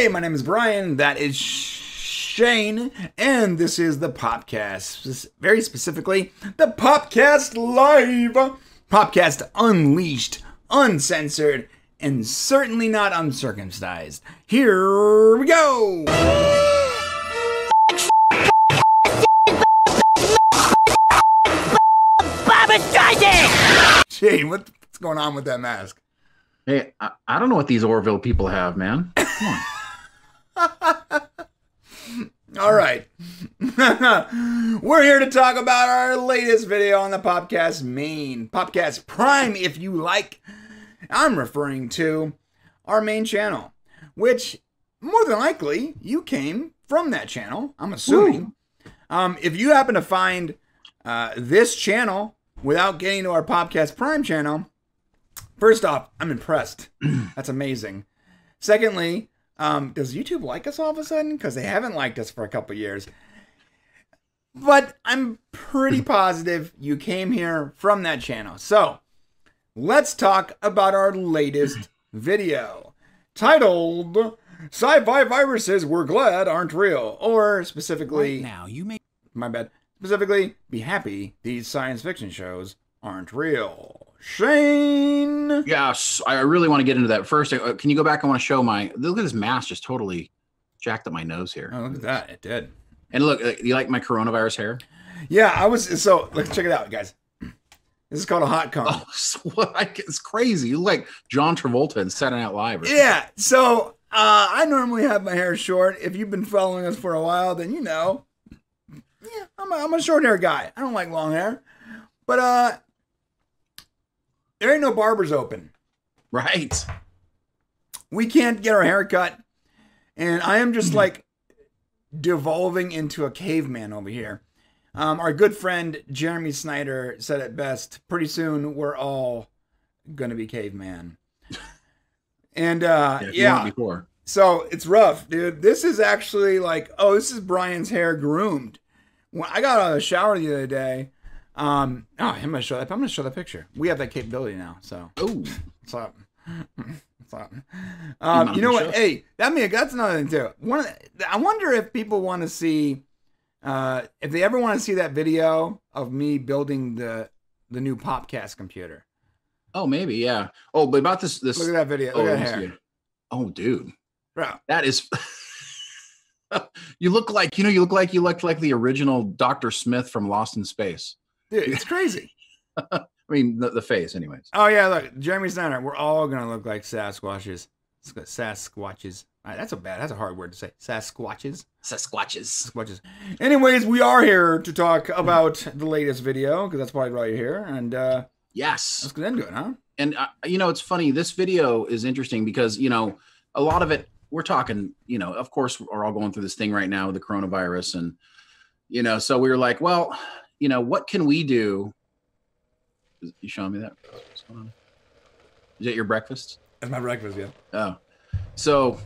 Hey, my name is Brian, that is Shane, and this is the PopCast, very specifically, the PopCast Live, PopCast Unleashed, Uncensored, and certainly not uncircumcised. Here we go! Shane, what's going on with that mask? Hey, I don't know what these Orville people have, man. Come on. All right. We're here to talk about our latest video on the PopCast main. PopCast Prime, if you like. I'm referring to our main channel, which more than likely you came from that channel, I'm assuming. If you happen to find this channel without getting to our PopCast Prime channel, first off, I'm impressed. That's amazing. Secondly, does YouTube like us all of a sudden? Because they haven't liked us for a couple years. But I'm pretty positive you came here from that channel. So let's talk about our latest video titled Sci-Fi Viruses We're Glad Aren't Real, or specifically, right now, you may... My bad. Specifically, be happy these science fiction shows aren't real. Shane! Yes, I really want to get into that. First, can you go back? I want to show my... Look at this mask just totally jacked up my nose here. Oh, look at that. It did. And look, you like my coronavirus hair? Yeah, I was... So, let's check it out, guys. This is called a hot comb. Oh, so it's crazy. You look like John Travolta in Saturday Night Live. Yeah, so I normally have my hair short. If you've been following us for a while, then you know... Yeah, I'm a short hair guy. I don't like long hair. But there ain't no barbers open. Right. We can't get our hair cut. And I am just like devolving into a caveman over here. Our good friend Jeremy Snyder said it best. Pretty soon we're all going to be caveman. And yeah. So it's rough, dude. This is actually like, oh, this is Brian's hair groomed. When I got out of the shower the other day, I'm gonna show that picture. We have that capability now, so. Oh, what's up? What's up? You know what? Hey, that's another thing too. I wonder if people want to see, if they ever want to see that video of me building the new PopCast computer. Oh, maybe, yeah. Oh, but about this. Look at that video. Look at that hair. Oh, dude, bro, that is. You look like, you look like the original Dr. Smith from Lost in Space. Dude, it's crazy. I mean, the face anyways. Oh yeah. Look, Jeremy Snyder. We're all going to look like Sasquatches. Sasquatches. All right, that's a hard word to say. Sasquatches. Sasquatches. Sasquatches. Anyways, we are here to talk about the latest video because that's probably why you're here. And yes, let's get into it, huh? And you know, it's funny. This video is interesting because, you know, a lot of it, we're talking, you know, of course, we're all going through this thing right now with the coronavirus. And, you know, so we were like, well, you know, what can we do? You showing me that? What's going on? Is that your breakfast? That's my breakfast, yeah. Oh. So,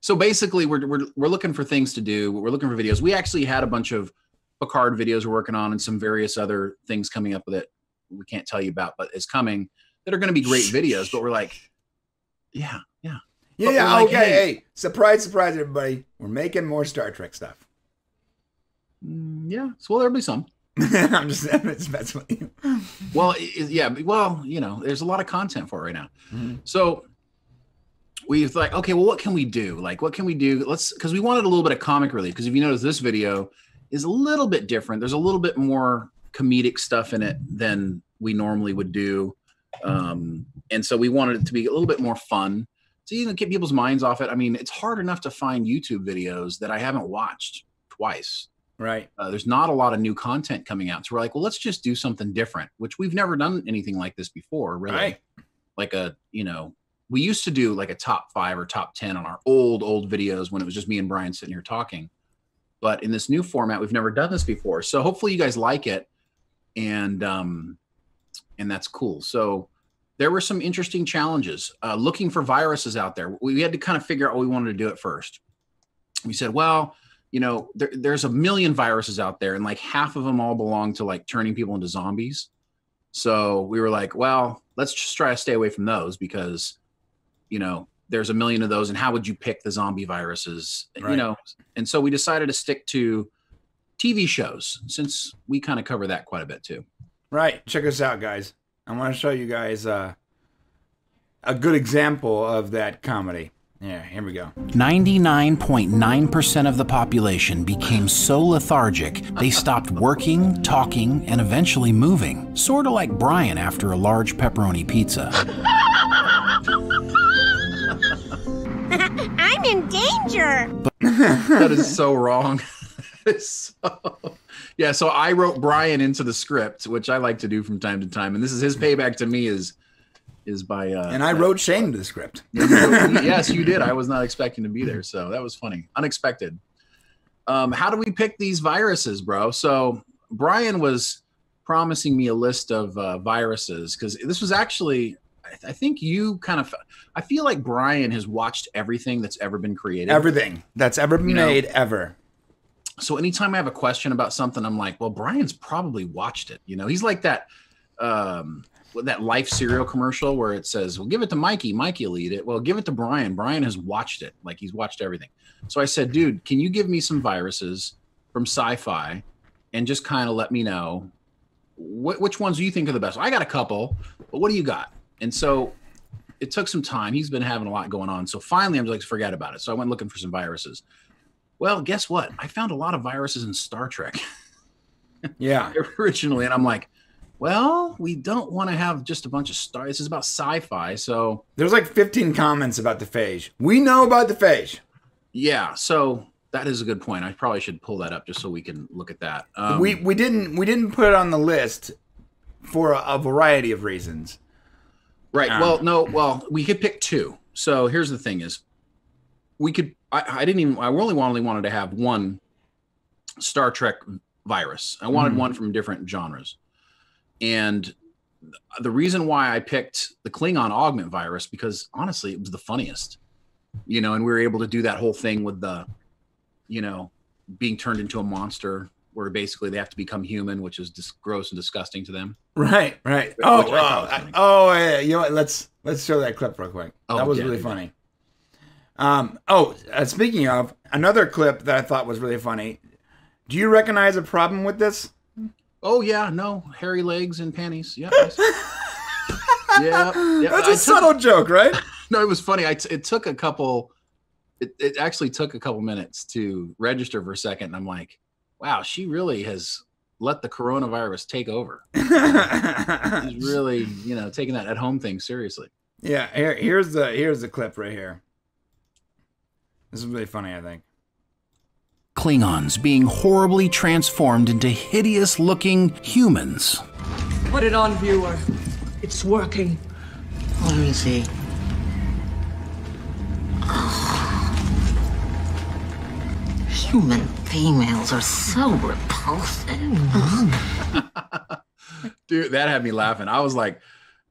so basically we're looking for things to do. We're looking for videos. We actually had a bunch of Picard videos we're working on and some various other things coming up that we can't tell you about, but it's coming, that are going to be great videos. But we're like, yeah, yeah. Yeah, yeah, okay, like, hey, surprise, surprise, everybody. We're making more Star Trek stuff. Yeah, so, well, there'll be some. I'm just saying, that's what you... Well, yeah, well, you know, there's a lot of content for it right now. Mm-hmm. So we thought, okay, well, what can we do? Like, what can we do? Let's, because we wanted a little bit of comic relief, because if you notice, this video is a little bit different. There's a little bit more comedic stuff in it than we normally would do. And so we wanted it to be a little bit more fun. So you can get people's minds off it. I mean, it's hard enough to find YouTube videos that I haven't watched twice. Right. There's not a lot of new content coming out. So we're like, well, let's just do something different, which we've never done anything like this before, really. Right. Like a, you know, we used to do like a top 5 or top 10 on our old videos when it was just me and Brian sitting here talking. But in this new format, we've never done this before. So hopefully you guys like it. And that's cool. So there were some interesting challenges looking for viruses out there. We had to kind of figure out what we wanted to do at first. We said, well, you know, there's a million viruses out there and like half of them all belong to like turning people into zombies. So we were like, well, let's just try to stay away from those because, you know, there's a million of those, and how would you pick the zombie viruses, right. you know? And so we decided to stick to TV shows, since we kind of cover that quite a bit too. Right. Check us out, guys. I want to show you guys a good example of that comedy. Yeah, here we go. 99.9% of the population became so lethargic, they stopped working, talking, and eventually moving. Sort of like Brian after a large pepperoni pizza. I'm in danger. That is so wrong. Yeah, so I wrote Brian into the script, which I like to do from time to time. And this is his payback to me is by... and I wrote Shane to the script. Yes, you did. I was not expecting to be there. So that was funny. Unexpected. How do we pick these viruses, bro? So Brian was promising me a list of viruses, because this was actually... I think you kind of... I feel like Brian has watched everything that's ever been created. Everything that's ever been made, ever. So anytime I have a question about something, I'm like, well, Brian's probably watched it. You know, he's like that... that Life cereal commercial where it says, well, give it to Mikey, Mikey will eat it. Well, give it to Brian. Brian has watched it. Like, he's watched everything. So I said, dude, can you give me some viruses from sci-fi and just kind of let me know which ones do you think are the best? I got a couple, but what do you got? And so it took some time. He's been having a lot going on. So finally, I'm just like, forget about it. So I went looking for some viruses. Well, guess what? I found a lot of viruses in Star Trek. Yeah. Originally. And I'm like, well, we don't want to have just a bunch of stars. This is about sci-fi, so... There's like 15 comments about the phage. We know about the phage. Yeah, so that is a good point. I probably should pull that up just so we can look at that. We didn't put it on the list for a variety of reasons. Right, well, we could pick two. So here's the thing is, we could... I only wanted to have one Star Trek virus. I wanted one from different genres. And the reason why I picked the Klingon Augment Virus, because honestly, it was the funniest, you know, and we were able to do that whole thing with the, you know, being turned into a monster where basically they have to become human, which is just gross and disgusting to them. Right, right. Oh, yeah, you know what? Let's show that clip real quick. Oh, that was really funny. Speaking of, another clip that I thought was really funny. Do you recognize a problem with this? Oh, yeah, no, hairy legs and panties. Yeah, yeah. That's a subtle joke, right? No, it was funny. It actually took a couple minutes to register for a second. And I'm like, wow, she really has let the coronavirus take over. She's really, you know, taking that at-home thing seriously. Yeah, here's the clip right here. This is really funny, I think. Klingons being horribly transformed into hideous-looking humans. Put it on, viewer. It's working. Let me see. Oh. Human females are so repulsive. Dude, that had me laughing. I was like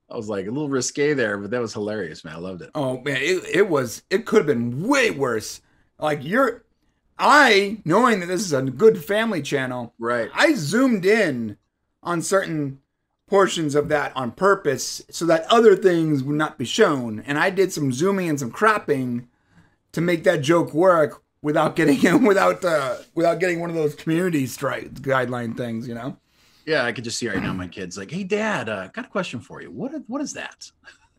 a little risque there, but that was hilarious, man. I loved it. Oh man, it could have been way worse. Like knowing that this is a good family channel, right? I zoomed in on certain portions of that on purpose so that other things would not be shown. And I did some zooming and some cropping to make that joke work without getting without getting one of those community strike guideline things, you know? Yeah, I could just see right now my kid's like, "Hey, Dad, got a question for you. What is that?"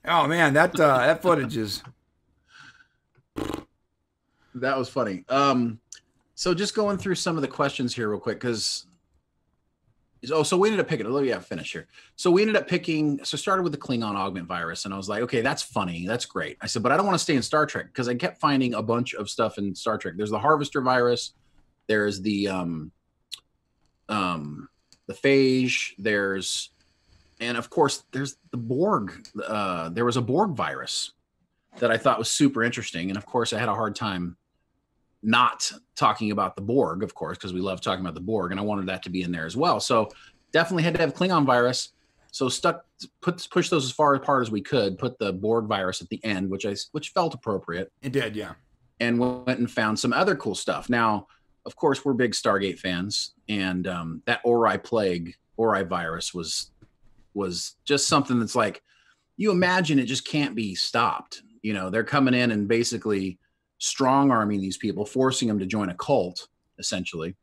Oh man, that footage is. That was funny. So just going through some of the questions here real quick, because so we ended up picking. Finish here. So we ended up picking. So started with the Klingon Augment Virus, and I was like, okay, that's funny, that's great. I said, but I don't want to stay in Star Trek because I kept finding a bunch of stuff in Star Trek. There's the Harvester Virus, there's the Phage, and of course there's the Borg. There was a Borg virus that I thought was super interesting, and of course I had a hard time not talking about the Borg, of course, because we love talking about the Borg, and I wanted that to be in there as well. So definitely had to have Klingon virus. So push those as far apart as we could. Put the Borg virus at the end, which felt appropriate. It did, yeah. And went and found some other cool stuff. Now, of course, we're big Stargate fans, and that Ori plague, Ori virus was just something that's like, you imagine it just can't be stopped. You know, they're coming in and basically strong arming these people, forcing them to join a cult, essentially.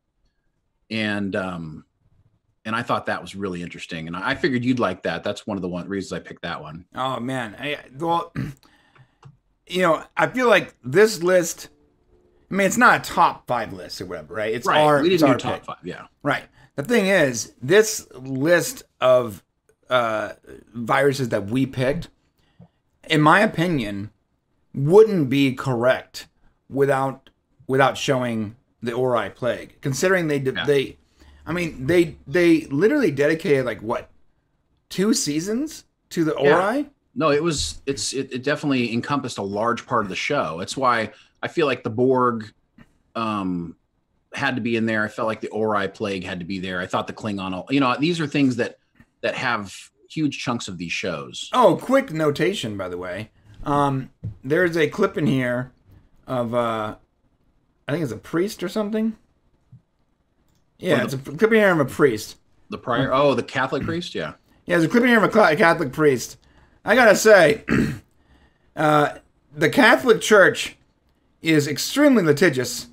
And I thought that was really interesting. And I figured you'd like that. That's one of the reasons I picked that one. Oh, man. Well, you know, I feel like this list, I mean, it's not a top five list or whatever, right? It's our, we didn't do top five, yeah. Right. The thing is, this list of viruses that we picked, in my opinion, wouldn't be correct without showing the Ori plague, considering they I mean, they literally dedicated like what, 2 seasons to the Ori? Yeah. No, it definitely encompassed a large part of the show. That's why I feel like the Borg had to be in there. I felt like the Ori plague had to be there. I thought the Klingon, you know, these are things that have huge chunks of these shows. Oh, quick notation, by the way. There's a clip in here of I think it's a priest or something. Yeah, it's a clip in here of a priest. The prior, oh, the Catholic priest, yeah. Yeah, there's a clip in here of a Catholic priest. I gotta say, the Catholic Church is extremely litigious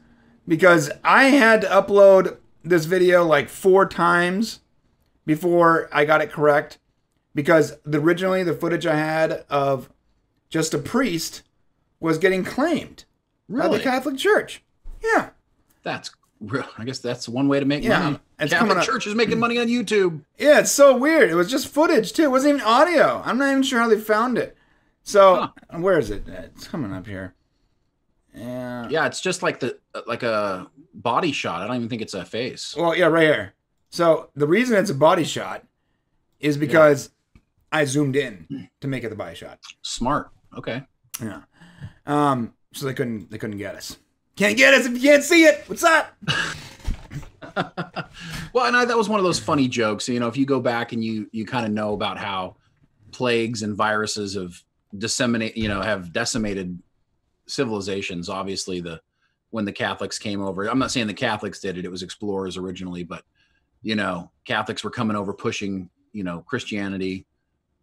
because I had to upload this video like 4 times before I got it correct, because originally the footage I had of just a priest was getting claimed by the Catholic Church. Yeah, that's. I guess that's one way to make money. It's Catholic Church is making money on YouTube. Yeah, it's so weird. It was just footage, too. It wasn't even audio. I'm not even sure how they found it. So, where is it? It's coming up here. Yeah. Yeah, it's just like a body shot. I don't even think it's a face. Well, yeah, right here. So, the reason it's a body shot is because I zoomed in to make it the body shot. Smart. Okay. Yeah. So they couldn't get us. Can't get us if you can't see it. What's up? Well, and that was one of those funny jokes. You know, if you go back and you kind of know about how plagues and viruses have decimated civilizations. Obviously, when the Catholics came over, I'm not saying the Catholics did it. It was explorers originally, but you know, Catholics were coming over, pushing Christianity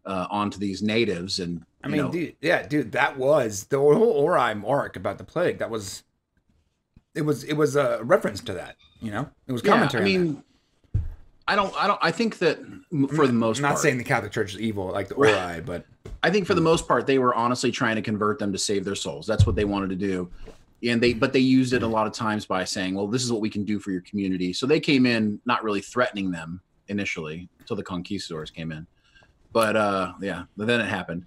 onto these natives. And I mean, dude, that was the whole Ori mark about the plague. That was. It was a reference to that, you know. It was commentary. Yeah, I mean, on that. I think that for the most part, I'm not saying the Catholic Church is evil like the Ori, right. But I think for the most part they were honestly trying to convert them to save their souls. That's what they wanted to do, and they used it a lot of times by saying, "Well, this is what we can do for your community." So they came in not really threatening them initially until the conquistadors came in, but then it happened.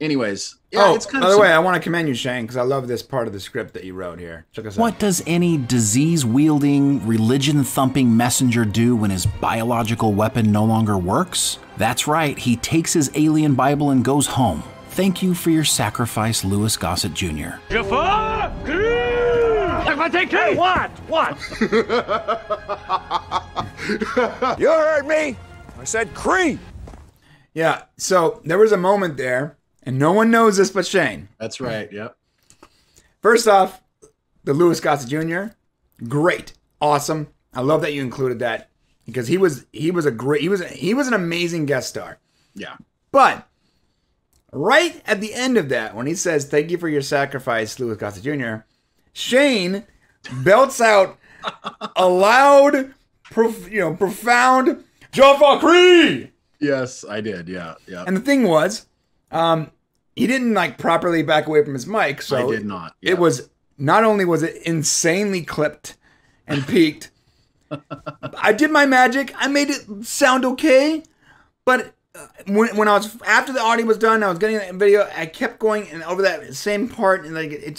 Anyways, yeah, it's kind of. By the way, I want to commend you, Shane, because I love this part of the script that you wrote here. Check us out. What does any disease-wielding, religion-thumping messenger do when his biological weapon no longer works? That's right, he takes his alien Bible and goes home. Thank you for your sacrifice, Louis Gossett Jr. Jaffa Cree! What? What? You heard me. I said Cree. Yeah. So there was a moment there. And no one knows this but Shane. That's right, yep. First off, the Louis Gossett Jr., great, awesome. I love that you included that because he was an amazing guest star. Yeah. But right at the end of that, when he says, "Thank you for your sacrifice, Louis Gossett Jr.," Shane belts out a loud, profound Jaffa Cree. Yes, I did. Yeah. And the thing was, he didn't like properly back away from his mic, so I did not. Yeah. It was not only was it insanely clipped and peaked. I did my magic. I made it sound okay, but when I was after the audio was done, I was getting that video. I kept going and over that same part, and like it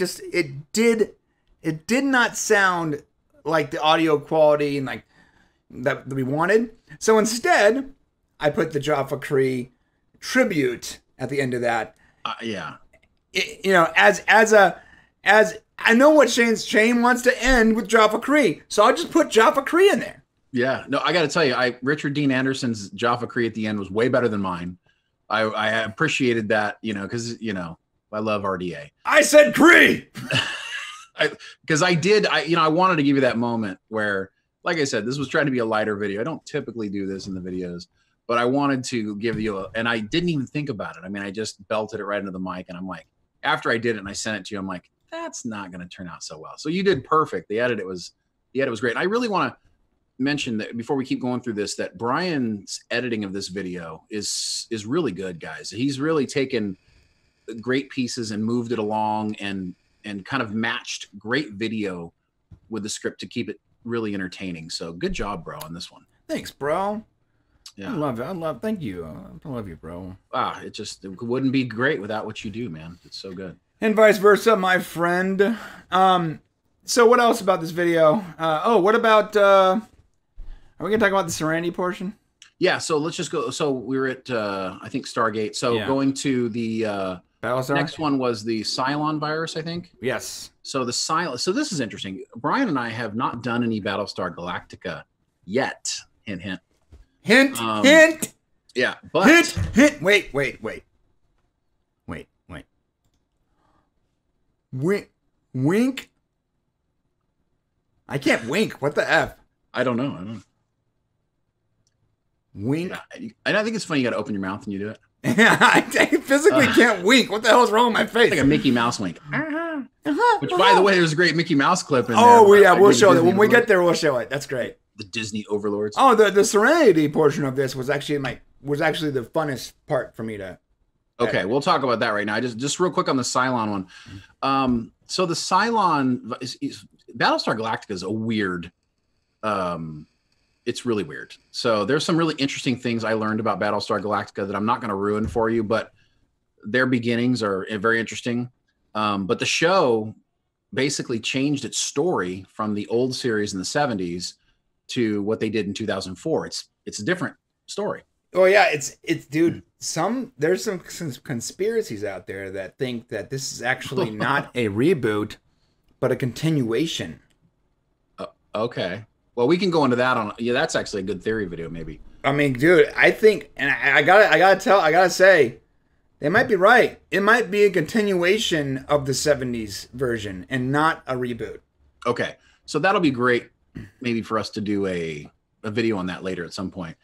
did not sound like the audio quality and like that we wanted. So instead, I put the Jaffa Cree tribute at the end of that. As I know what Shane wants to end with Jaffa Cree, so I'll just put Jaffa Cree in there. Yeah, no, I got to tell you, Richard Dean Anderson's Jaffa Cree at the end was way better than mine. I appreciated that, because I love RDA. I said Cree, because I wanted to give you that moment where, like I said, this was trying to be a lighter video. I don't typically do this in the videos. But I wanted to give you, and I didn't even think about it. I mean, I just belted it right into the mic, and I'm like, after I did it and I sent it to you, I'm like, that's not going to turn out so well. So you did perfect. The edit was great. And I really want to mention that before we keep going through this, that Brian's editing of this video is really good, guys. He's really taken great pieces and moved it along and kind of matched great video with the script to keep it really entertaining. So good job, bro, on this one. Thanks, bro. Yeah. I love it. Thank you. I love you, bro. Ah, it wouldn't be great without what you do, man. It's so good. And vice versa, my friend. So what else about this video? What about, are we going to talk about the Serenity portion? Yeah. So let's just go. So we were at, I think Stargate. So yeah. Going to the, Battlestar? Next one was the Cylon virus, I think. Yes. So the Cylon. So this is interesting. Brian and I have not done any Battlestar Galactica yet. Hint, hint. Hint, hint. Yeah, but hint, hint. Wait, wait, wait, wait, wait. Wink, wink. I can't wink. What the f? I don't know. I don't. Wink. And I think it's funny. You got to open your mouth and you do it. I physically can't wink. What the hell is wrong with my face? Like a Mickey Mouse wink. Uh-huh. Uh-huh. Which, by the way, there's a great Mickey Mouse clip in there. Yeah, we'll show it. When we get there, we'll show it. That's great. The Disney overlords. Oh, the Serenity portion of this was actually the funnest part for me to. Okay, we'll talk about that right now. Just real quick on the Cylon one. So the Cylon is Battlestar Galactica is a weird. It's really weird. So there's some really interesting things I learned about Battlestar Galactica that I'm not going to ruin for you, but their beginnings are very interesting. But the show basically changed its story from the old series in the 70s to what they did in 2004. It's a different story. Oh yeah, it's dude. There's some conspiracies out there that think that this is actually not a reboot, but a continuation. Okay. Well, we can go into that on. Yeah, that's actually a good theory video, maybe. I mean, dude, I think, and I gotta say, they might be right. It might be a continuation of the 70s version and not a reboot. Okay, so that'll be great, maybe for us to do a video on that later at some point.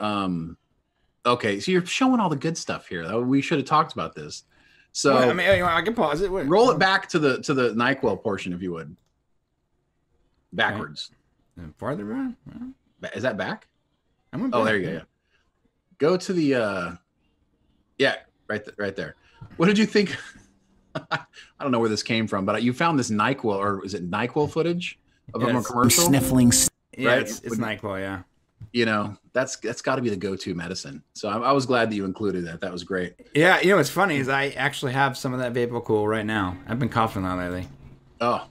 Okay, so you're showing all the good stuff here. We should have talked about this. So well, I mean, anyway, I can pause it. Wait. Roll it back to the NyQuil portion, if you would. Backwards. Okay. And farther back? Is that back? Oh, there you go. Yeah. Go to the, yeah, right there. What did you think? I don't know where this came from, but you found this NyQuil, or is it NyQuil footage of a commercial? Sniffling. Yeah, right? It's NyQuil, yeah. You know, that's got to be the go-to medicine. So I was glad that you included that. That was great. Yeah, you know what's funny is I actually have some of that VapoCool right now. I've been coughing on lately. Oh.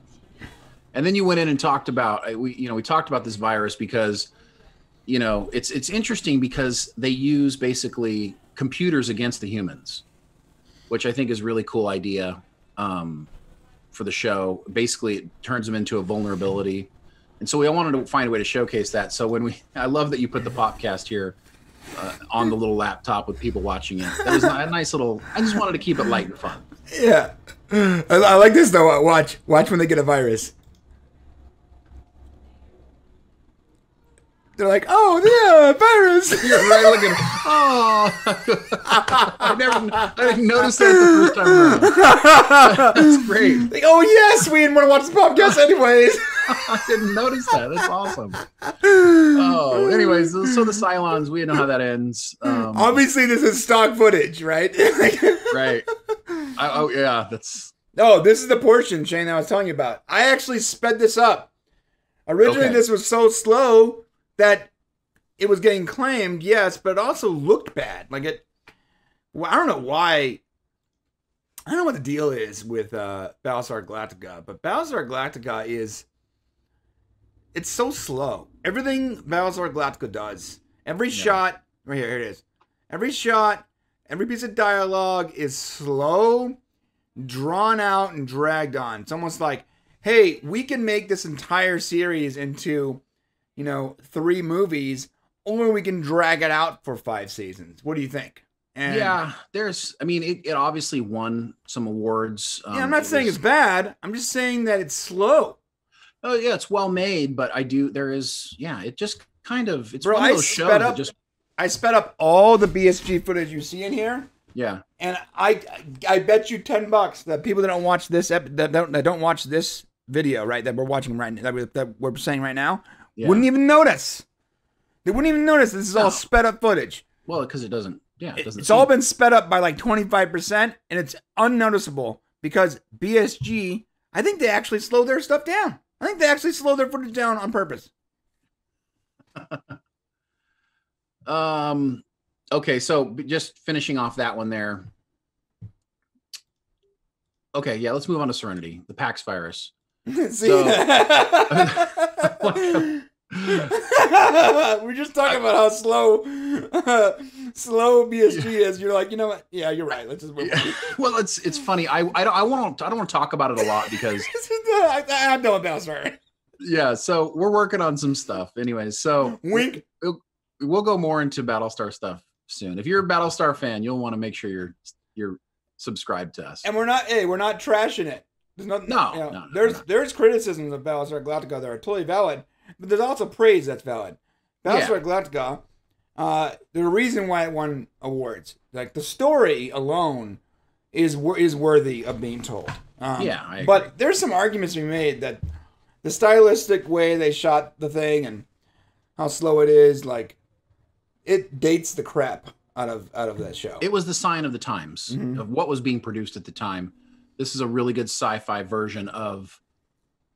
And then you went in and talked about we talked about this virus because, you know, it's interesting because they use basically computers against the humans, which I think is a really cool idea for the show. Basically, it turns them into a vulnerability, and so we all wanted to find a way to showcase that. So I love that you put the podcast here on the little laptop with people watching it. That was a nice little. I just wanted to keep it light and fun. Yeah, I like this though. Watch when they get a virus. They're like, oh, yeah, virus. You're right looking. Oh, I didn't notice that the first time around. That's great. Like, oh, yes, we didn't want to watch the podcast anyways. I didn't notice that. That's awesome. Oh, anyways, so the Cylons, we know how that ends. Obviously, this is stock footage, right? Right. Yeah, that's. No, this is the portion, Shane, that I was telling you about. I actually sped this up. Originally, This was so slow that it was getting claimed, yes, but it also looked bad. Like it, well, I don't know why. I don't know what the deal is with Battlestar Galactica, but Battlestar Galactica it's so slow. Everything Battlestar Galactica does, every shot, right here it is. Every shot, every piece of dialogue is slow, drawn out, and dragged on. It's almost like, hey, we can make this entire series into, you know, 3 movies, or we can drag it out for 5 seasons. What do you think? And yeah, it obviously won some awards. Yeah, I'm not saying it's bad. I'm just saying that it's slow. Oh yeah, it's well made, but it just kind of, it's one of those shows that just. I sped up all the BSG footage you see in here. Yeah. And I bet you $10 that people that don't watch this watch this video, right, that we're watching right now, that we're saying right now, yeah, wouldn't even notice. They wouldn't even notice this is all sped up footage. Well, because it doesn't. Yeah, it doesn't. It's all been sped up by like 25%, and it's unnoticeable because BSG. I think they actually slow their stuff down. I think they actually slow their footage down on purpose. Okay, so just finishing off that one there. Okay, yeah, let's move on to Serenity, the Pax virus. See? So, we're just talking about how slow BSG is. You're like, you know what? Yeah, you're right. Let's just move on. Well, it's funny. I don't want to talk about it a lot because I know about it. Yeah, so we're working on some stuff, anyways. So wink. We'll go more into Battlestar stuff soon. If you're a Battlestar fan, you'll want to make sure you're subscribed to us. And we're not. Hey, we're not trashing it. There's nothing, no. There's criticisms of Battlestar Galactica that are totally valid. But there's also praise that's valid. Battlestar Galactica, the reason why it won awards, like the story alone, is worthy of being told. Yeah, I agree. But there's some arguments to be made that the stylistic way they shot the thing and how slow it is, like it dates the crap out of that show. It was the sign of the times, of what was being produced at the time. This is a really good sci-fi version of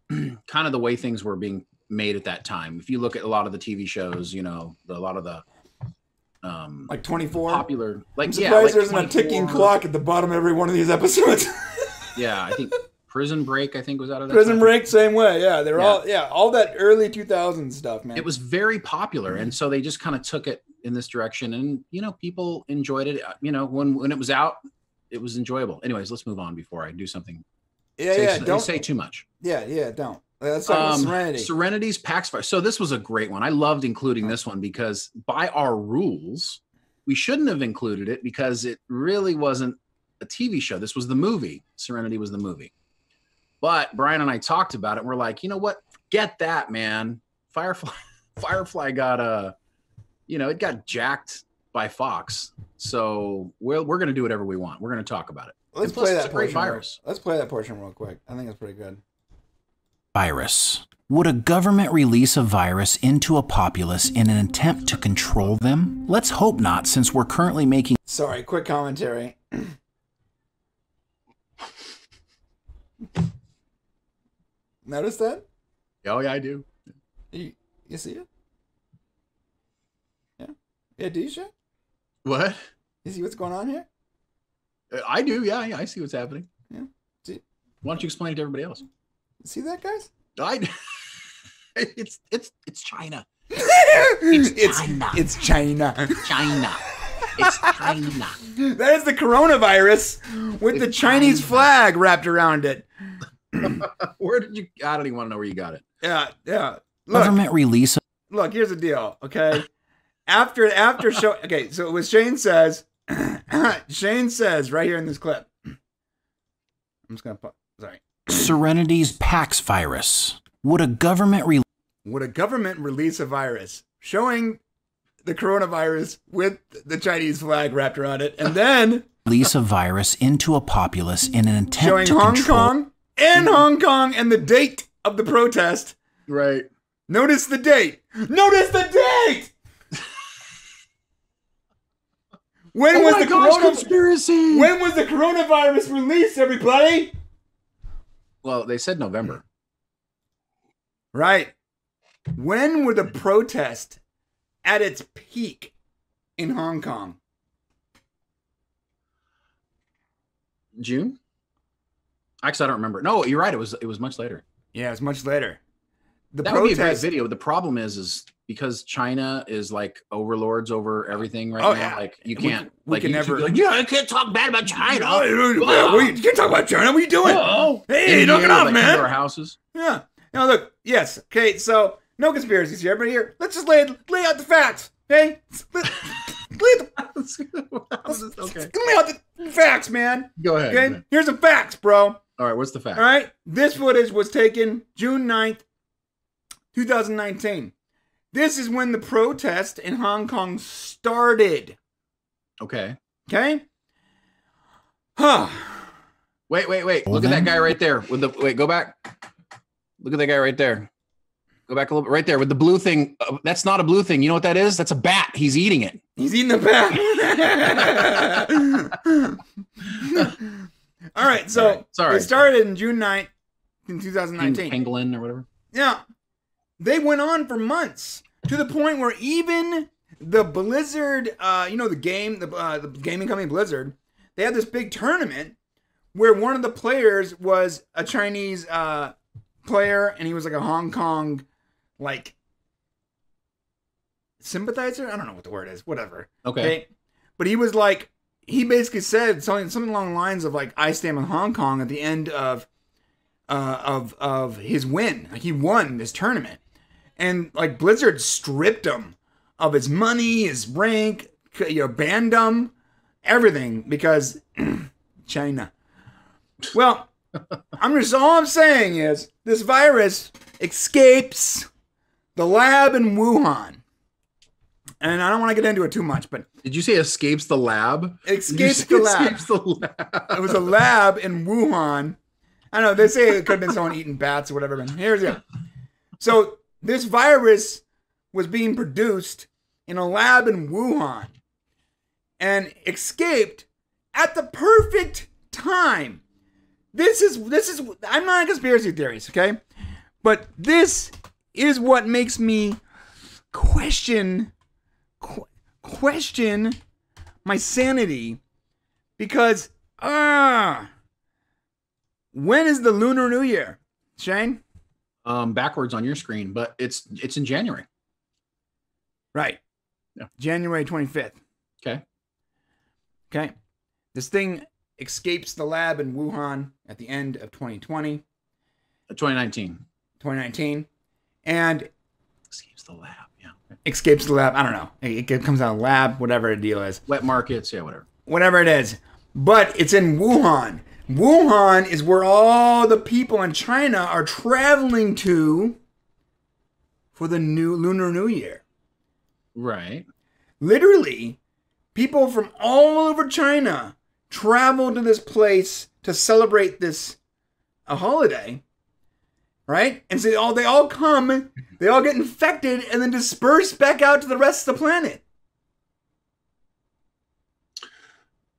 kind of the way things were being made at that time. If you look at a lot of the TV shows, you know, a lot of the like 24 popular, like, I'm surprised there's not a ticking clock at the bottom of every one of these episodes. Yeah, I think Prison Break, I think, was out of that. Prison Break, same way. Yeah, they're all that early 2000s stuff, man. It was very popular, and so they just kind of took it in this direction, and you know, people enjoyed it. You know, when it was out, it was enjoyable. Anyways, let's move on before I do something. Don't say too much. Yeah, don't. Let's talk about Serenity. Serenity's Pax Virus. So this was a great one. I loved including this one because by our rules, we shouldn't have included it because it really wasn't a TV show. This was the movie. Serenity was the movie. But Brian and I talked about it. We're like, you know what? Forget that, man. Firefly got it got jacked by Fox. So we're going to do whatever we want. We're going to talk about it. Let's play that portion. Let's play that portion real quick. I think it's pretty good. Virus. Would a government release a virus into a populace in an attempt to control them? Let's hope not, since we're currently making... Sorry, quick commentary. Notice that? Oh, yeah, I do. You see it? Yeah? Yeah, do you, Shane? What? You see what's going on here? I do, yeah, I see what's happening. Yeah. See? Why don't you explain it to everybody else? See that, guys? It's China. It's China. That is the coronavirus with the Chinese flag wrapped around it. Where did you? I don't even want to know where you got it. Yeah. Look, government release. Look, here's the deal. Okay, after show. Okay, so what Shane says. Shane says right here in this clip. I'm just gonna. Sorry. Serenity's Pax virus. Would a government release a virus showing the coronavirus with the Chinese flag wrapped around it, and then release a virus into a populace in an attempt showing to control Hong Kong and the date of the protest. Right. Notice the date. Notice the date. When was the conspiracy? When was the coronavirus released, everybody? Well, they said November. Right. When were the protests at its peak in Hong Kong? June? Actually, I don't remember. No, you're right. It was much later. Yeah, it was much later. That would be a great video. The problem is because China is like overlords over everything right now. Like you can't. I can't talk bad about China. You can't talk about China. What are you doing? Hey, knock it off, man. Our houses. Yeah. Now look. Yes. Okay. So no conspiracies here. Everybody here. Let's just lay out the facts. Okay. Lay out the facts, man. Go ahead. Okay. Man. Here's the facts, bro. All right. What's the fact? All right. This footage was taken June 9th, 2019. This is when the protest in Hong Kong started. Okay. Huh. Wait. Look at that guy right there. With the go back. Look at that guy right there. Go back a little bit. Right there with the blue thing. That's not a blue thing. You know what that is? That's a bat. He's eating it. He's eating the bat. All right. So it started in June 9th in 2019. Pangolin or whatever. Yeah. They went on for months to the point where even the Blizzard, you know, the game, the gaming company Blizzard, they had this big tournament where one of the players was a Chinese player, and he was like a Hong Kong, like, sympathizer? I don't know what the word is. Whatever. Okay. But he was like, he basically said something along the lines of like, I stand with Hong Kong at the end of his win. Like, he won this tournament. And like Blizzard stripped him of his money, his rank, you know, banned him, everything, because China. Well, all I'm saying is this virus escapes the lab in Wuhan. And I don't want to get into it too much, but did you say escapes the lab? It escapes the lab. Escapes the lab. It was a lab in Wuhan. I don't know. They say it could have been someone eating bats or whatever. But here's it. So this virus was being produced in a lab in Wuhan and escaped at the perfect time. This is, I'm not a conspiracy theorist, okay? But this is what makes me question my sanity, because, when is the Lunar New Year, Shane? Backwards on your screen, but it's in January. Right. Yeah. January 25th. Okay. This thing escapes the lab in Wuhan at the end of 2020. 2019. And escapes the lab, yeah. Escapes the lab. I don't know. It comes out of the lab, whatever the deal is. Wet markets, yeah, whatever. Whatever it is. But it's in Wuhan. Wuhan is where all the people in China are traveling to for the new Lunar New Year. Right. Literally, people from all over China travel to this place to celebrate this holiday, right? And so they all come, they all get infected, and then disperse back out to the rest of the planet.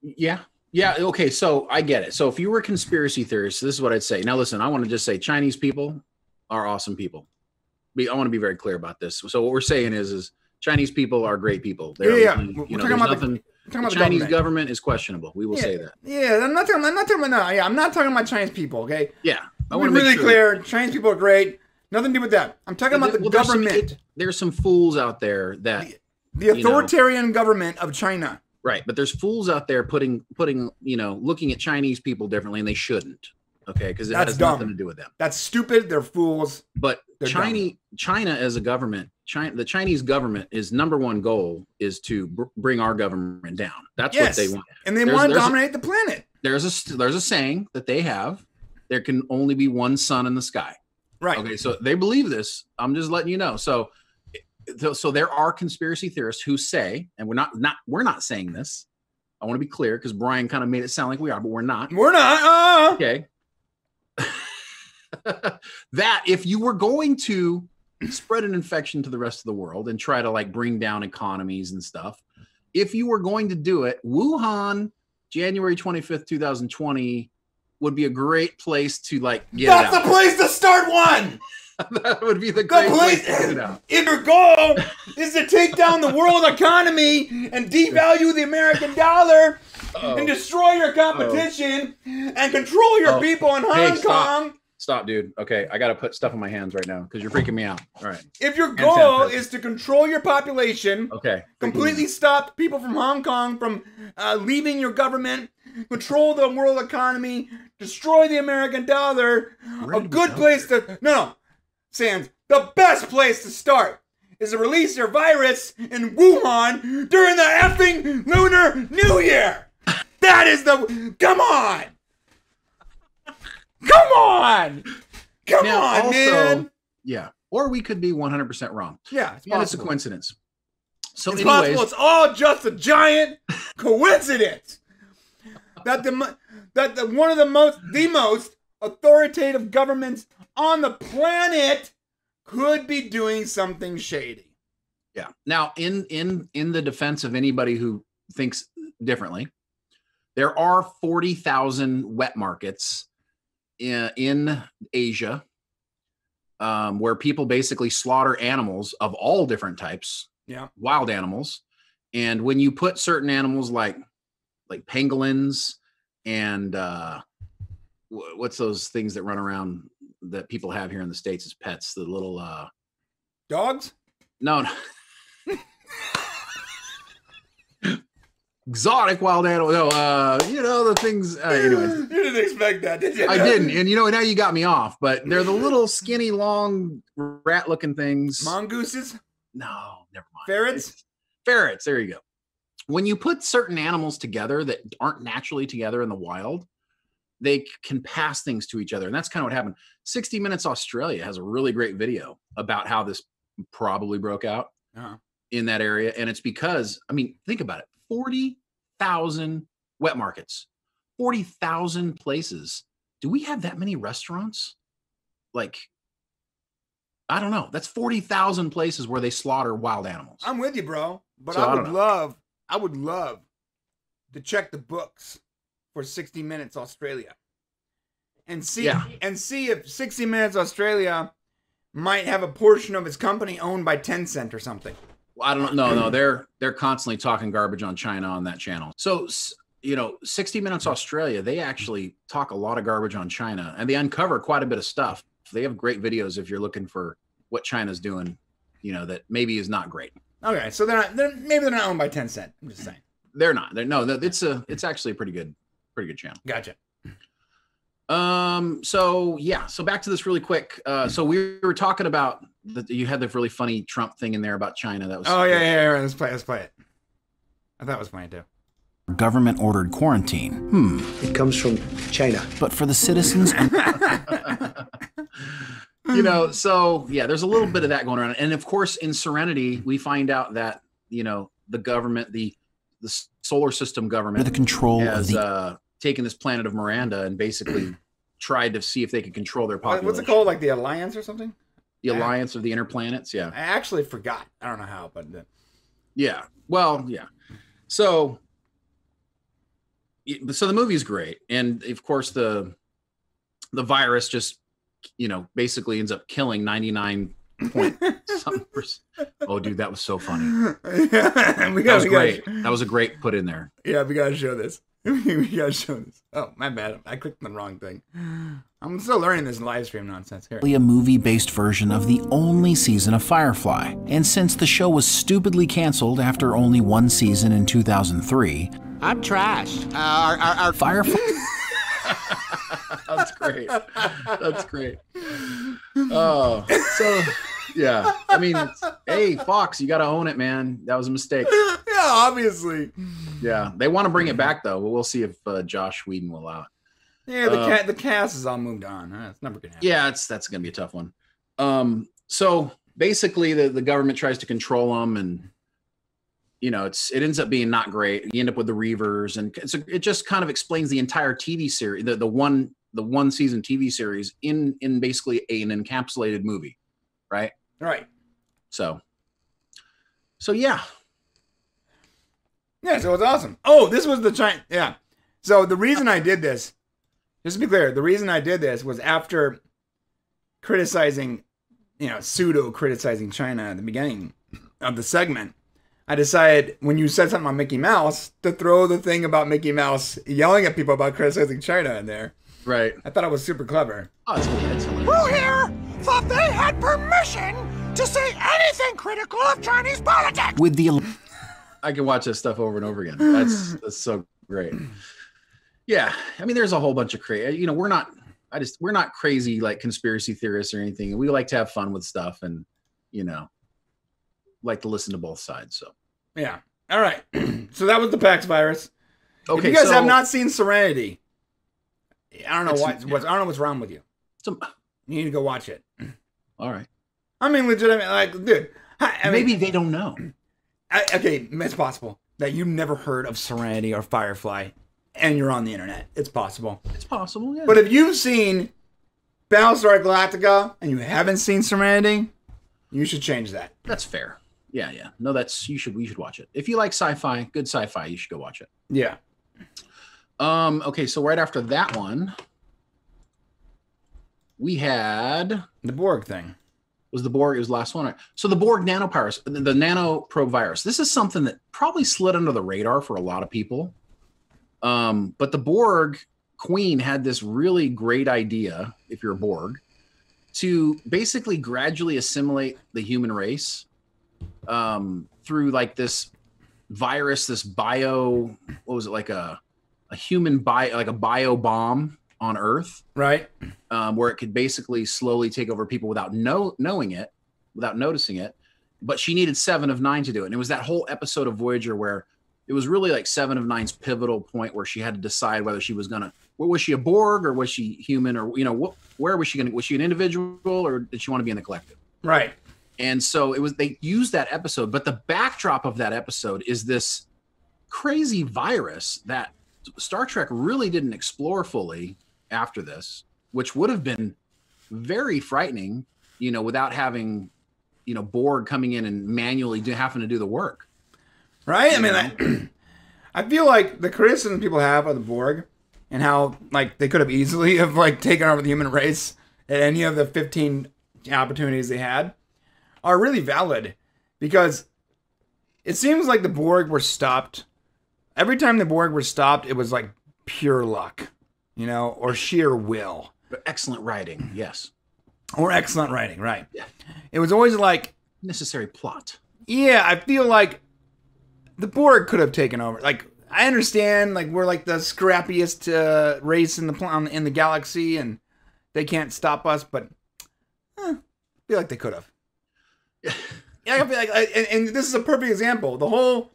Yeah. Okay, so I get it. So if you were a conspiracy theorist, this is what I'd say. Now, listen, I want to just say Chinese people are awesome people. I want to be very clear about this. So what we're saying is Chinese people are great people. They're, you know, there's nothing. The Chinese government is questionable. We will say that. Yeah, I'm not talking about Chinese people, okay? Yeah. I want to be really clear. Chinese people are great. Nothing to do with that. I'm talking about the government. There's some fools out there that... The authoritarian government of China. Right, but there's fools out there putting, you know, looking at Chinese people differently, and they shouldn't, okay? Because it has nothing to do with them. That's stupid. They're fools. But China as a government... the Chinese government is #1 goal is to bring our government down. That's what they want. And they want to dominate the planet. There's a saying that they have. There can only be one sun in the sky. Right. Okay. So they believe this. I'm just letting you know. So there are conspiracy theorists who say, and we're not saying this. I want to be clear, because Brian kind of made it sound like we are, but we're not. We're not. Okay. That if you were going to spread an infection to the rest of the world and try to like bring down economies and stuff, if you were going to do it, Wuhan, January 25th, 2020 would be a great place to like get out. That's the place to start one. That would be the great place to get out. If your goal is to take down the world economy and devalue the American dollar and destroy your competition and control your people in Hong Kong. Stop, dude. Okay, I got to put stuff in my hands right now because you're freaking me out. All right. If your goal is to control your population, completely stop people from Hong Kong from leaving your government, control the world economy, destroy the American dollar, the best place to start is to release your virus in Wuhan during the effing Lunar New Year. That is the... Come on! Come on! Come on, man! Yeah. Or we could be 100% wrong. Yeah, it's possible. It's a coincidence. So it's possible. It's all just a giant coincidence. that one of the most authoritative governments on the planet could be doing something shady. Yeah. Now, in the defense of anybody who thinks differently, there are 40,000 wet markets in Asia where people basically slaughter animals of all different types, wild animals. And when you put certain animals like pangolins and what's those things that run around that people have here in the States as pets, the little dogs? No. Exotic wild animal. No, you know, the things. Anyways. You didn't expect that, did you? I didn't. And, you know, now you got me off. But they're the little skinny, long, rat-looking things. Mongooses? No, never mind. Ferrets? Ferrets. There you go. When you put certain animals together that aren't naturally together in the wild, they can pass things to each other. And that's kind of what happened. 60 Minutes Australia has a really great video about how this probably broke out in that area. And it's because, I mean, think about it. 40,000 wet markets, 40,000 places. Do we have that many restaurants? Like, I don't know. That's 40,000 places where they slaughter wild animals. I'm with you, bro. But so I would love to check the books for 60 Minutes Australia and see if 60 Minutes Australia might have a portion of its company owned by Tencent or something. I don't know. No, they're constantly talking garbage on China on that channel. So, you know, 60 Minutes Australia, they actually talk a lot of garbage on China, and they uncover quite a bit of stuff. They have great videos if you're looking for what China's doing, you know, that maybe is not great. Okay, so maybe they're not owned by Tencent. I'm just saying they're not. It's actually a pretty good channel. Gotcha. So back to this really quick. So we were talking about you had the really funny Trump thing in there about China. That was yeah. Let's play it. I thought it was funny too. Government ordered quarantine. It comes from China, but for the citizens. You know, so yeah, there's a little bit of that going around, and of course, in Serenity, we find out that you know the government, the solar system government, the control has, of the. Taken this planet of Miranda and basically tried to see if they could control their population. What's it called? Like the Alliance or something? The Alliance of the Inner Planets. Yeah. I actually forgot. I don't know how, but yeah. Well, yeah. So the movie's great, and of course the virus just basically ends up killing 99.something%. Oh, dude, that was so funny. Yeah, that was great. That was a great put in there. Yeah, we gotta show this. We gotta show this. Oh, my bad. I clicked on the wrong thing. I'm still learning this live stream nonsense here. A movie-based version of the only season of Firefly. And since the show was stupidly canceled after only one season in 2003... I'm trash. Our Firefly... That's great. That's great. Oh, so... Yeah, I mean, hey, Fox, you got to own it, man. That was a mistake. Yeah, obviously. Yeah, they want to bring it back, though. But we'll see if Josh Whedon will out. Yeah, the cast is all moved on. It's never going to happen. Yeah, that's going to be a tough one. So basically, the government tries to control them, and, you know, it ends up being not great. You end up with the Reavers, and it just kind of explains the entire TV series, the one season TV series in basically an encapsulated movie, right? Right. So yeah. Yeah, so it's awesome. Oh, this was the China. Yeah. So the reason I did this, just to be clear, the reason I did this was after criticizing, pseudo-criticizing China at the beginning of the segment, I decided when you said something about Mickey Mouse to throw the thing about Mickey Mouse yelling at people about criticizing China in there. Right. I thought it was super clever. Oh, it's hilarious. Who here thought they had permission to say anything critical of Chinese politics? I can watch this stuff over and over again. That's so great. Yeah, I mean, there's a whole bunch of crazy. We're not crazy like conspiracy theorists or anything. We like to have fun with stuff, and like to listen to both sides. So yeah, all right. So that was the Pax virus. Okay, if you guys have not seen Serenity, I don't know I don't know what's wrong with you. You need to go watch it. All right. I mean, legitimately, like, dude. Maybe they don't know. Okay, it's possible that you never heard of Serenity or Firefly and you're on the internet. It's possible. It's possible, yeah. But if you've seen Battlestar Galactica and you haven't seen Serenity, you should change that. That's fair. Yeah, yeah. No, that's you should watch it. If you like sci-fi, good sci-fi, you should go watch it. Yeah. Okay, so right after that one, we had the Borg thing. Was the Borg? It was the last one. So the Borg nanovirus, the nanoprobe virus. This is something that probably slid under the radar for a lot of people. But the Borg Queen had this really great idea, if you're a Borg, to basically gradually assimilate the human race through like this virus, this bio. What was it, like a human bio, like a bio bomb on Earth, right? Where it could basically slowly take over people without knowing it, without noticing it. But she needed 7 of 9 to do it. And it was that whole episode of Voyager where it was really like 7 of 9's pivotal point where she had to decide whether she was gonna, what was she, a Borg, or was she human, or, you know, what, where was she gonna, was she an individual or did she want to be in the collective? Right. And so it was, they used that episode, but the backdrop of that episode is this crazy virus that Star Trek really didn't explore fully after this, which would have been very frightening, you know, without having, you know, Borg coming in and manually having to do the work. Right? I mean, I feel like the criticism people have of the Borg and how, like, they could have easily have, like, taken over the human race at any of the 15 opportunities they had are really valid, because it seems like the Borg were stopped. Every time the Borg were stopped, it was like pure luck, you know, or sheer will. But excellent writing, yes. Or excellent writing, right. Yeah. It was always like... necessary plot. Yeah, I feel like the Borg could have taken over. Like, I understand, like, we're like the scrappiest race in the galaxy, and they can't stop us, but I feel like they could have. Yeah, I feel like... And this is a perfect example. The whole...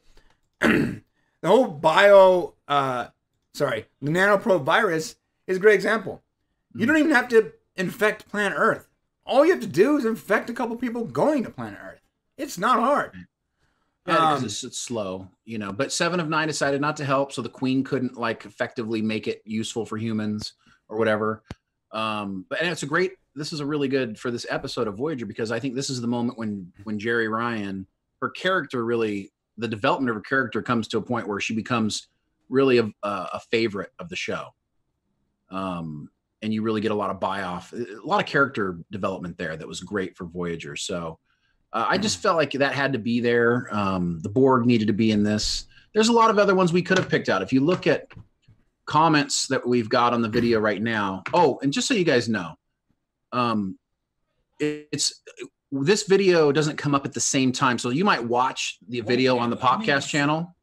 The whole the nanoprobe virus is a great example. You don't even have to infect planet Earth. All you have to do is infect a couple people going to planet Earth. It's not hard. Yeah, because it's slow, you know. But 7 of 9 decided not to help, so the Queen couldn't, like, effectively make it useful for humans or whatever. But and it's a great. This is a really good for this episode of Voyager, because I think this is the moment when Jerry Ryan, her character really. The development of her character comes to a point where she becomes really a favorite of the show. And you really get a lot of buy-off, a lot of character development there that was great for Voyager. So I just felt like that had to be there. The Borg needed to be in this. There's a lot of other ones we could have picked out. If you look at comments that we've got on the video right now. Oh, and just so you guys know, this video doesn't come up at the same time. So you might watch the video on the podcast channel,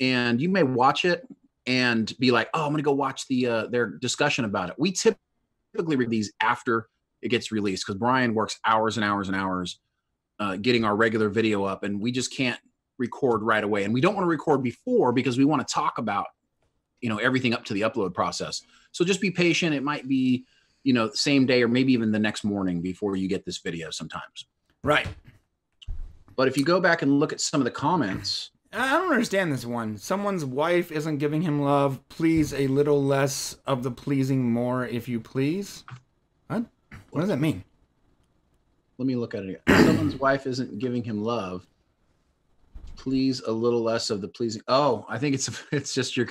and you may watch it and be like, oh, I'm going to go watch their discussion about it. We typically read these after it gets released, because Brian works hours and hours and hours getting our regular video up, and we just can't record right away. And we don't want to record before, because we want to talk about, you know, everything up to the upload process. So just be patient. It might be, you know, same day or maybe even the next morning before you get this video sometimes. Right. But if you go back and look at some of the comments. I don't understand this one. Someone's wife isn't giving him love. Please, a little less of the pleasing, more if you please. What? What does that mean? Let me look at it again. Someone's wife isn't giving him love. Please, a little less of the pleasing. Oh, I think it's just your...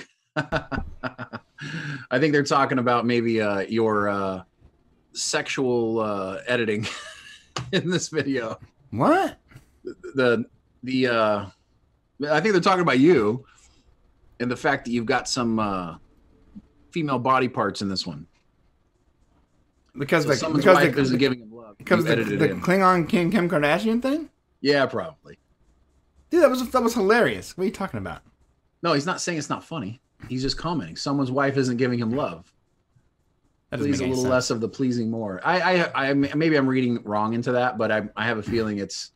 I think they're talking about maybe your sexual editing in this video. What? I think they're talking about you and the fact that you've got some female body parts in this one. Because so the wife isn't giving him love. Because the Klingon King Kim Kardashian thing? Yeah, probably. Dude, that was hilarious. What are you talking about? No, he's not saying it's not funny. He's just commenting. Someone's wife isn't giving him love. Please, a little less of the pleasing, more. I maybe I'm reading wrong into that, but I have a feeling it's,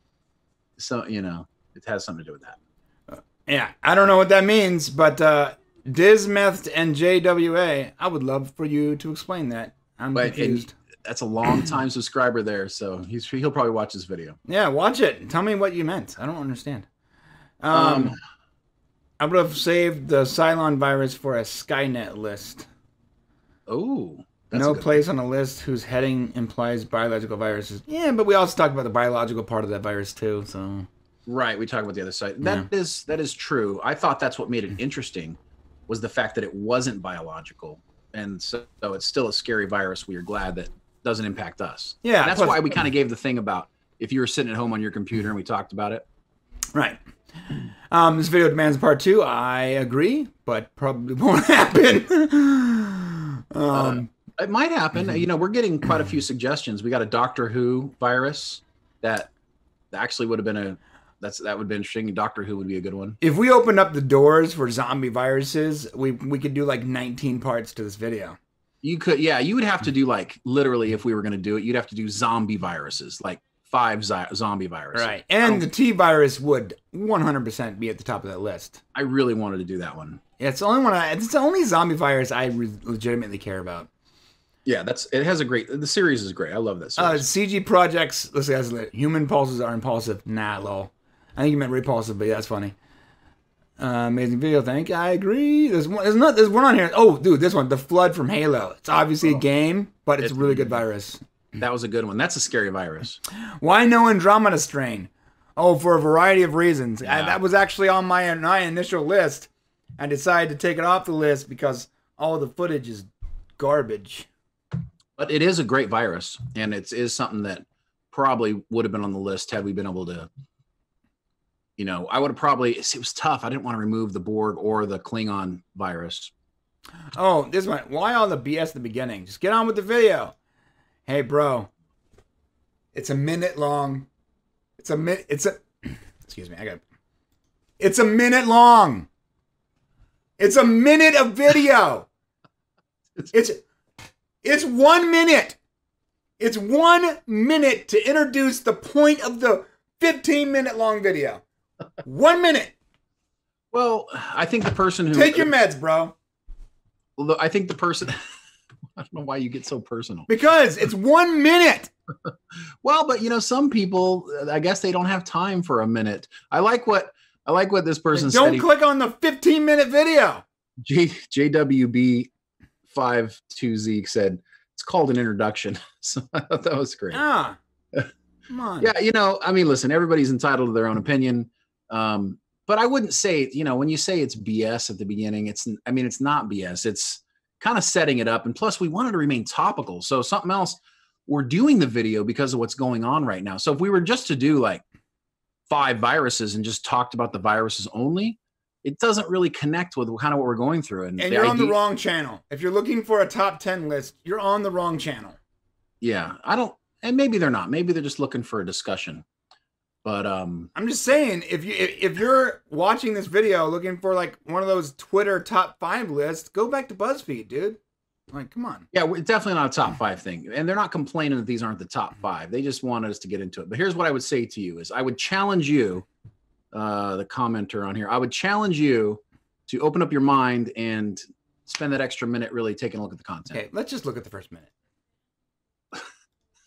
so you know, it has something to do with that. Yeah, I don't know what that means, but Dismeth and JWA, I would love for you to explain that. I'm confused. That's a long-time subscriber there, so he'll probably watch this video. Yeah, watch it. Tell me what you meant. I don't understand. I would have saved the Cylon virus for a Skynet list. Oh. No place on a list whose heading implies biological viruses. Yeah, but we also talked about the biological part of that virus too, so. Right, we talk about the other side. That is true. I thought that's what made it interesting, was the fact that it wasn't biological. And so it's still a scary virus. We are glad that doesn't impact us. Yeah. And that's why we kind of gave the thing about if you were sitting at home on your computer and we talked about it. Right. This video demands part two. I agree, but probably won't happen. It might happen. You know, we're getting quite a few suggestions. We got a Doctor Who virus that actually would have been that would be interesting. Doctor Who would be a good one. If we opened up the doors for zombie viruses, we could do like 19 parts to this video. You could, yeah. You would have to do like literally, if we were going to do it, you'd have to do zombie viruses, like 5 zombie viruses. Right, and the T virus would 100% be at the top of that list. I really wanted to do that one. Yeah, it's the only one. It's the only zombie virus I legitimately care about. Yeah, it has a great, the series is great. I love that series. CG Projects, let's see, human pulses are impulsive. Nah, lol. I think you meant repulsive, but yeah, that's funny. Amazing video, thank you. I agree. There's one on here. Oh, dude, this one, The Flood from Halo. It's obviously a game, but it's a really good virus. That was a good one. That's a scary virus. Why no Andromeda strain? Oh, for a variety of reasons. Yeah. That was actually on my initial list. I decided to take it off the list because all the footage is garbage. But it is a great virus, and it is something that probably would have been on the list had we been able to, you know, I would have probably, it was tough. I didn't want to remove the Borg or the Klingon virus. Oh, this one. Why all the BS at the beginning? Just get on with the video. Hey, bro. It's a minute long. Excuse me. It's a minute long. It's a minute of video. It's 1 minute. It's 1 minute to introduce the point of the 15-minute long video. 1 minute. Well, I think the person who... Take your meds, bro. I think the person... I don't know why you get so personal. Because it's 1 minute. Well, but, you know, some people, I guess they don't have time for a minute. I like what this person said. Don't click on the 15-minute video. JWB... 52Z said it's called an introduction, so I thought that was great. Ah, come on. Yeah, you know, I mean, listen, everybody's entitled to their own opinion, but I wouldn't say, you know, when you say it's BS at the beginning, I mean, it's not BS. It's kind of setting it up, and plus, we wanted to remain topical. So something else, we're doing the video because of what's going on right now. So if we were just to do like 5 viruses and just talked about the viruses only, it doesn't really connect with kind of what we're going through. And you're on the wrong channel. If you're looking for a top 10 list, you're on the wrong channel. Yeah, and maybe they're not. Maybe they're just looking for a discussion. But I'm just saying, if you're watching this video looking for like one of those Twitter top 5 lists, go back to BuzzFeed, dude. Like, come on. Yeah, it's definitely not a top 5 thing. And they're not complaining that these aren't the top 5. They just wanted us to get into it. But here's what I would say to you is I would challenge you, the commenter on here, I would challenge you to open up your mind and spend that extra minute really taking a look at the content. Okay, let's just look at the first minute.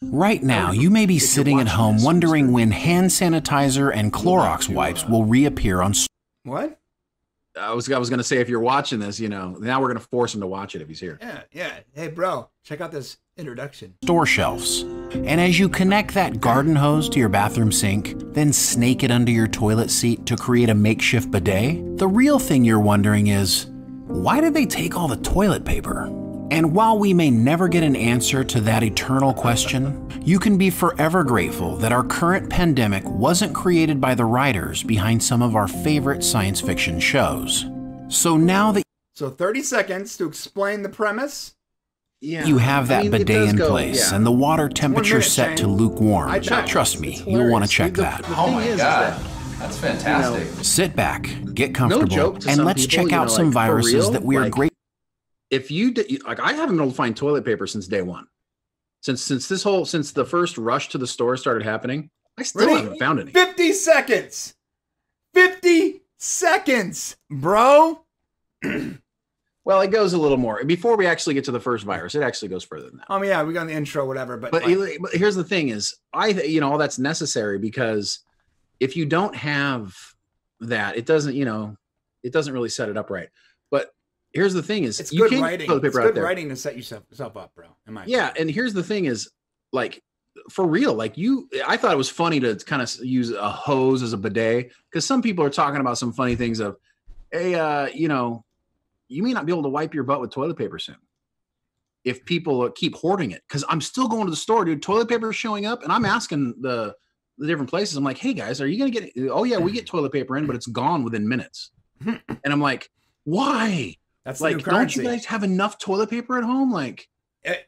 Right now, you may be sitting at home wondering when hand sanitizer and Clorox wipes will reappear on... What? I was going to say, if you're watching this, you know, now we're going to force him to watch it if he's here. Yeah, yeah. Hey, bro, check out this introduction. Store shelves. And as you connect that garden hose to your bathroom sink, then snake it under your toilet seat to create a makeshift bidet, the real thing you're wondering is, why did they take all the toilet paper? And while we may never get an answer to that eternal question, you can be forever grateful that our current pandemic wasn't created by the writers behind some of our favorite science fiction shows. So now that... So 30 seconds to explain the premise. Yeah, you have that bidet in place and the water temperature set to lukewarm. Trust me, you'll want to check that. Oh my God. That's fantastic. You know, sit back, get comfortable, and let's check out some viruses that we are great... If you did, like, I haven't been able to find toilet paper since day one, since the first rush to the store started happening. I still haven't found any. 50 seconds, 50 seconds, bro. Well, it goes a little more before we actually get to the first virus. It actually goes further than that. Oh, yeah, we got the intro, whatever. But here's the thing: is you know, all that's necessary because if you don't have that, it doesn't, you know. It doesn't really set it up right. But here's the thing: is it's you good writing. It's good writing to set yourself up, bro. In my opinion. And here's the thing: is like for real, like I thought it was funny to kind of use a hose as a bidet, because some people are talking about some funny things of, hey, you know, you may not be able to wipe your butt with toilet paper soon if people keep hoarding it. Because I'm still going to the store, dude. Toilet paper is showing up, and I'm asking the different places. I'm like, hey guys, are you gonna get it? Oh yeah, we get toilet paper in, but it's gone within minutes. And I'm like, why? That's like, don't you guys have enough toilet paper at home? Like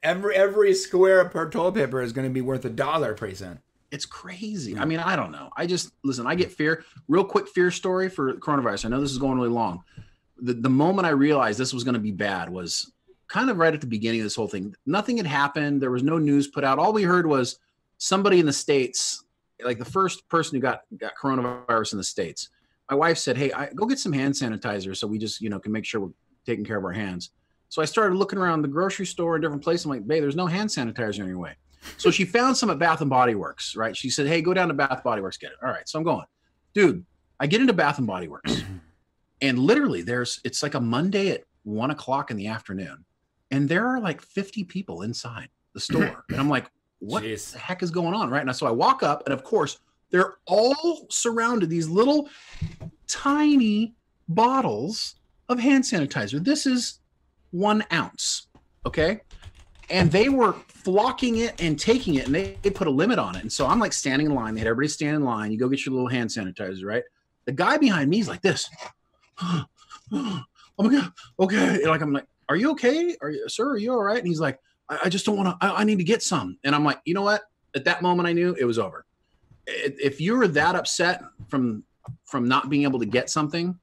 every square per toilet paper is going to be worth $1 pretty soon. It's crazy. Yeah. I mean, I don't know. I just listen. I get fear. Real quick fear story for coronavirus. I know this is going really long. The moment I realized this was going to be bad was kind of right at the beginning of this whole thing. Nothing had happened. There was no news put out. All we heard was somebody in the States, like the first person who got coronavirus in the States. My wife said, hey, go get some hand sanitizer so we just, you know, can make sure we're taking care of our hands. So I started looking around the grocery store and different places. I'm like, babe, there's no hand sanitizer anyway. So she found some at Bath and Body Works, right? She said, hey, go down to Bath and Body Works, get it. All right, so I'm going. Dude, I get into Bath and Body Works. And literally it's like a Monday at 1 o'clock in the afternoon. And there are like 50 people inside the store. And I'm like, what the heck is going on, right? And so I walk up, and of course, they're all surrounded these little tiny bottles of hand sanitizer. This is 1 ounce, okay? And they were flocking it and taking it, and they put a limit on it. And so I'm like standing in line. They had everybody stand in line. You go get your little hand sanitizer, right? The guy behind me is like this. Oh my God, okay. And like, I'm like, are you okay? Sir, are you all right? And he's like, I just don't want to, I need to get some. And I'm like, you know what? At that moment, I knew it was over. If you were that upset from not being able to get something,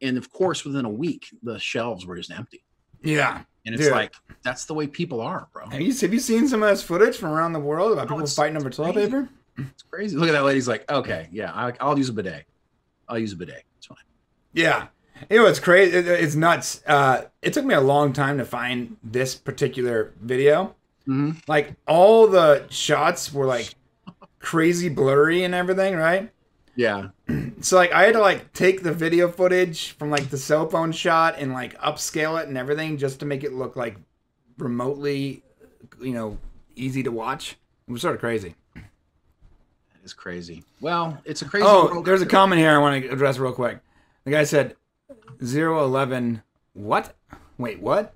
and of course within a week the shelves were just empty. Yeah, and it's like that's the way people are, bro. Have you seen some of this footage from around the world about people fighting over toilet paper? It's crazy. Look at that lady's like, okay, yeah, I'll use a bidet. I'll use a bidet. It's fine. Yeah, you know it's crazy. It's nuts. It took me a long time to find this particular video. Mm-hmm. Like all the shots were like crazy blurry and everything, right? Yeah. So like I had to like take the video footage from like the cell phone shot and like upscale it and everything just to make it look like remotely, you know, easy to watch. It was sort of crazy. That is crazy. Well, it's a crazy world. There's a comment here I want to address real quick. The guy said 011 what? Wait, what?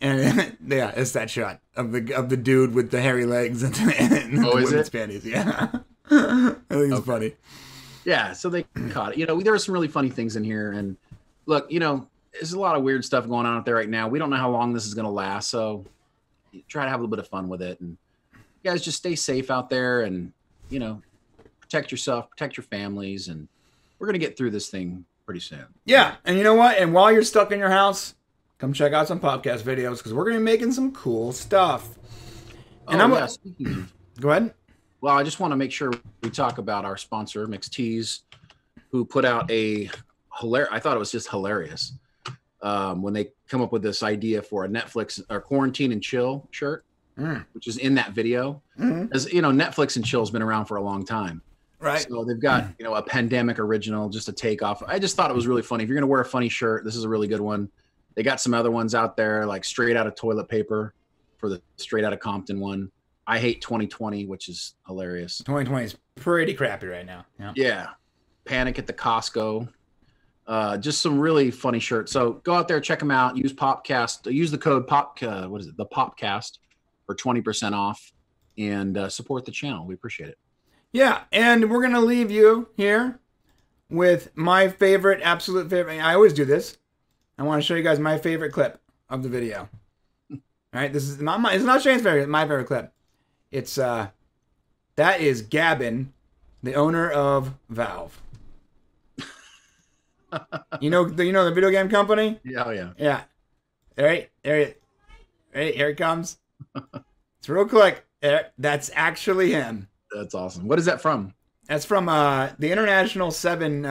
And yeah, it's that shot of the dude with the hairy legs and the women's panties. Yeah, I think it's funny. Yeah, so they caught it. You know, there are some really funny things in here. And look, you know, there's a lot of weird stuff going on out there right now. We don't know how long this is going to last, so try to have a little bit of fun with it. And you guys just stay safe out there, and you know, protect yourself, protect your families, and we're gonna get through this thing pretty soon. Yeah, and you know what? And while you're stuck in your house, come check out some podcast videos because we're going to be making some cool stuff. And go ahead. Well, I just want to make sure we talk about our sponsor, Mixed Teas, who put out a hilarious, I thought it was just hilarious, when they come up with this idea for a Netflix or Quarantine and Chill shirt, which is in that video. Mm-hmm. As you know, Netflix and Chill has been around for a long time. Right. So they've got, you know, a pandemic original, just a takeoff. I just thought it was really funny. If you're going to wear a funny shirt, this is a really good one. They got some other ones out there, like Straight Out of Toilet Paper for the Straight Out of Compton one. I hate 2020, which is hilarious. 2020 is pretty crappy right now. Yeah. Yeah. Panic at the Costco. Just some really funny shirts. So go out there, check them out. Use PopCast. Use the code the PopCast for 20% off, and support the channel. We appreciate it. Yeah, and we're gonna leave you here with my favorite, absolute favorite. I always do this. I want to show you guys my favorite clip of the video. All right, this is not it's not Shane's favorite, it's my favorite clip. It's that is Gavin, the owner of Valve. you know the video game company? Yeah, oh yeah. Yeah. All right, here it comes. It's real quick. That's actually him. That's awesome. What is that from? That's from the International 7 the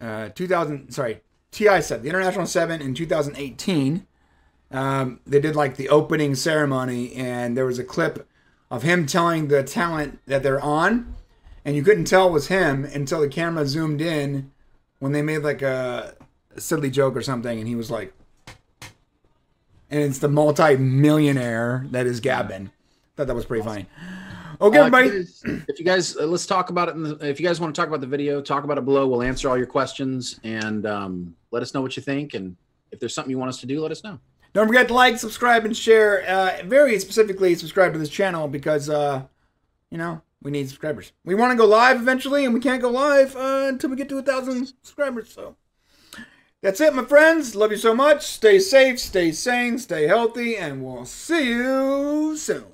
International 7 in 2018, they did like the opening ceremony, and there was a clip of him telling the talent that they're on, and you couldn't tell it was him until the camera zoomed in when they made like a silly joke or something, and he was like, and it's the multi-millionaire that is Gavin. I thought that was pretty funny. Okay, everybody. If you guys, let's talk about it. If you guys want to talk about the video, talk about it below. We'll answer all your questions and let us know what you think. And if there's something you want us to do, let us know. Don't forget to like, subscribe, and share. Very specifically, subscribe to this channel because, you know, we need subscribers. We want to go live eventually, and we can't go live until we get to 1,000 subscribers. So that's it, my friends. Love you so much. Stay safe, stay sane, stay healthy, and we'll see you soon.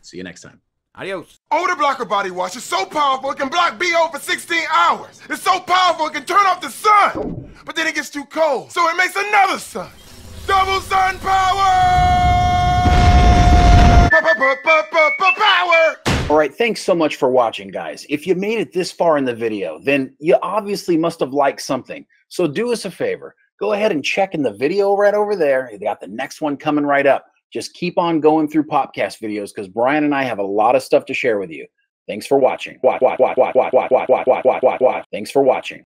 See you next time. Adios. Older Blocker body wash is so powerful it can block BO for 16 hours. It's so powerful it can turn off the sun. But then it gets too cold, so it makes another sun. Double sun power! Power! All right, thanks so much for watching, guys. If you made it this far in the video, then you obviously must have liked something. So do us a favor. Go ahead and check in the video right over there. They got the next one coming right up. Just keep on going through PopCast videos because Brian and I have a lot of stuff to share with you. Thanks for watching. Thanks for watching.